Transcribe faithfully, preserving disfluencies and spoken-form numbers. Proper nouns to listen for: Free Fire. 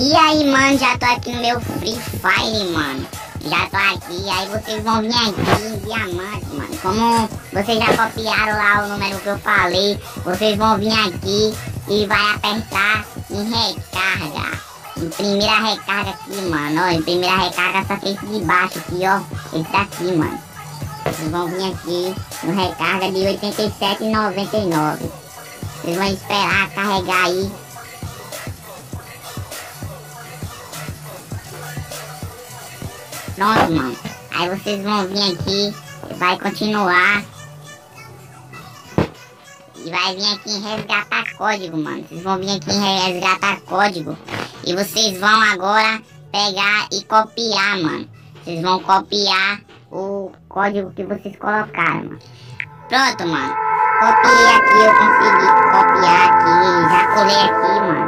E aí, mano, já tô aqui no meu Free Fire, mano. Já tô aqui, aí vocês vão vir aqui em diamante, mano. Como vocês já copiaram lá o número que eu falei, vocês vão vir aqui e vai apertar em recarga. Em primeira recarga aqui, mano, ó. Em primeira recarga, essa feita de baixo aqui, ó. Esse daqui, mano. Vocês vão vir aqui no recarga de oitenta e sete reais e noventa e nove centavos. Vocês vão esperar carregar aí. Pronto, mano. Aí vocês vão vir aqui, vai continuar. E vai vir aqui em resgatar código, mano. Vocês vão vir aqui em resgatar código. E vocês vão agora pegar e copiar, mano. Vocês vão copiar o código que vocês colocaram, mano. Pronto, mano. Copiei aqui, eu consegui copiar aqui. Já colei aqui, mano.